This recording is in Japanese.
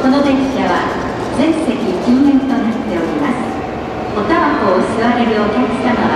この電車は全席禁煙となっております。おタバコを吸われるお客様